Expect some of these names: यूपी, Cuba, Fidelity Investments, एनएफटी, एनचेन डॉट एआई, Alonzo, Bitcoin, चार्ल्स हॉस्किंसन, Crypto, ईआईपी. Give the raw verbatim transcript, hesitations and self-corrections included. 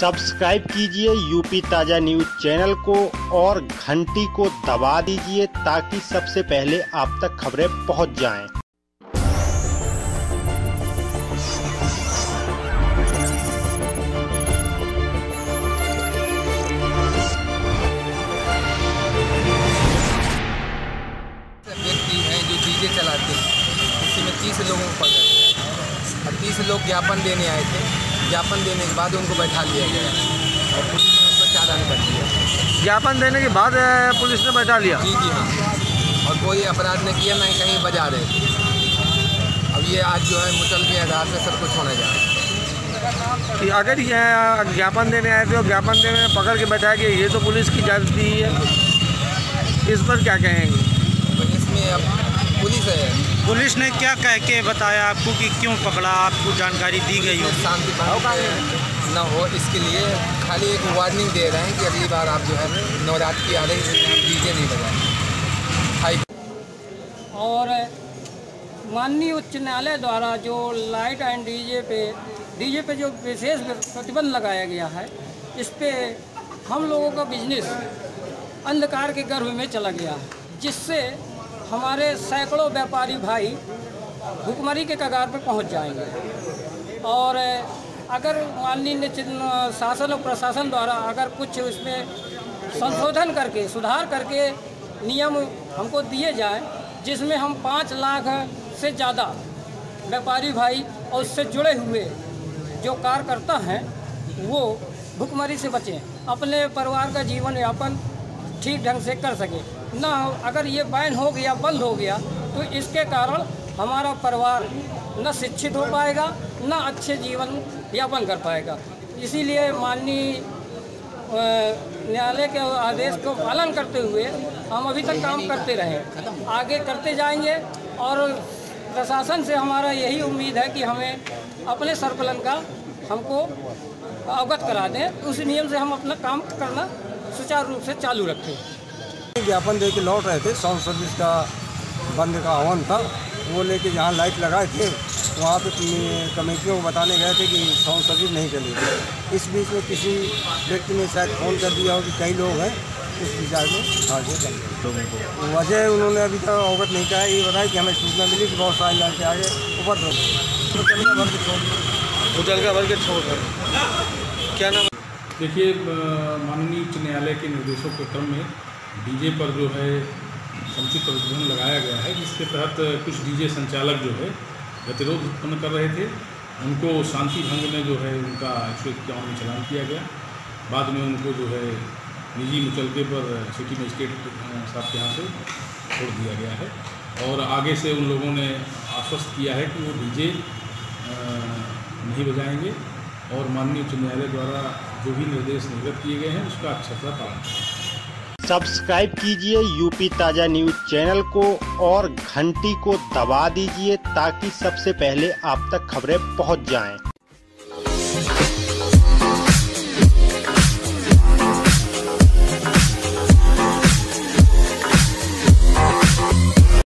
Subscribe कीजिए यूपी ताज़ा news channel को और घंटी को दबा दीजिए ताकि सबसे पहले आप तक खबरें पहुंच जाएं। चलाते इसी में तीस लोगों को पकड़ा गया और तीस लोग ज्ञापन देने आए थे। ज्ञापन देने के बाद उनको बैठा लिया गया और पुलिस ने उनको चालान कर दिया। ज्ञापन देने के बाद पुलिस ने बैठा लिया? जी जी हाँ। और कोई अपराध नहीं किया, नहीं कहीं बजा रहे। अब ये आज जो है मुचल के आधार पर सब कुछ होने जा रहा है। अगर ये ज्ञापन देने आए थे और ज्ञापन देने में पकड़ के बैठा गया, ये तो पुलिस की जाती है, इस पर क्या कहेंगे? इसमें पुलिस है। पुलिस ने क्या कह के बताया आपको कि क्यों पकड़ा? आपको जानकारी दी गई हो? शांति ना हो इसके लिए खाली एक वार्निंग दे रहे हैं कि अगली बार आप जो है नवरात्रि आ रही है डीजे नहीं लगाएं। और माननीय उच्च न्यायालय द्वारा जो लाइट एंड डीजे पे डीजे पे जो विशेष प्रतिबंध लगाया गया है, इस पर हम लोगों का बिजनेस अंधकार के गर्भ में चला गया, जिससे हमारे सैकड़ों व्यापारी भाई भुखमरी के कगार पर पहुंच जाएंगे। और अगर माननीय शासन और प्रशासन द्वारा अगर कुछ उसमें संशोधन करके सुधार करके नियम हमको दिए जाए, जिसमें हम पाँच लाख से ज़्यादा व्यापारी भाई और उससे जुड़े हुए जो कार्यकर्ता हैं वो भुखमरी से बचें, अपने परिवार का जीवन यापन ठीक ढंग से कर सकें। ना अगर ये बैन हो गया, बंद हो गया, तो इसके कारण हमारा परिवार न शिक्षित हो पाएगा, न अच्छे जीवन यापन कर पाएगा। इसीलिए माननीय न्यायालय के आदेश को पालन करते हुए हम अभी तक काम करते रहे, आगे करते जाएंगे। और प्रशासन से हमारा यही उम्मीद है कि हमें अपने संकलन का हमको अवगत करा दें, उस नियम से हम अपना काम करना सुचारू रूप से चालू रखें। ज्ञापन दे के लौट रहे थे, साउंड सर्विस का बंद का आह्वान था, वो लेके जहाँ लाइट लगाए थे वहाँ पे कमेटियों को बताने गए थे कि साउंड सर्विस नहीं चलेगी। इस बीच में किसी व्यक्ति ने शायद फ़ोन कर दिया हो कि कई लोग हैं, इस विचार में हाजिर करेंगे। वजह उन्होंने अभी तक अवगत नहीं किया, ये बताया कि हमें सूचना मिली कि बहुत सारी लाइट आगे ऊपर उचलका भर के छोड़ दें। क्या नाम? देखिए, माननीय उच्च न्यायालय के निर्देशों के क्रम में डीजे पर जो है समुचित प्रतिबंध लगाया गया है, जिसके तहत कुछ डीजे संचालक जो है गतिरोध उत्पन्न कर रहे थे, उनको शांति भंग में जो है उनका एक सौ इक्यावन में चलान किया गया। बाद में उनको जो है निजी मुचलके पर सिटी मजिस्ट्रेट साहब के यहाँ से छोड़ दिया गया है और आगे से उन लोगों ने आश्वस्त किया है कि वो डीजे नहीं बजाएंगे और माननीय उच्च न्यायालय द्वारा जो भी निर्देश निर्गत किए गए हैं उसका अक्षरशः पालन करें। सब्सक्राइब कीजिए यूपी ताज़ा न्यूज़ चैनल को और घंटी को दबा दीजिए ताकि सबसे पहले आप तक खबरें पहुंच जाएं।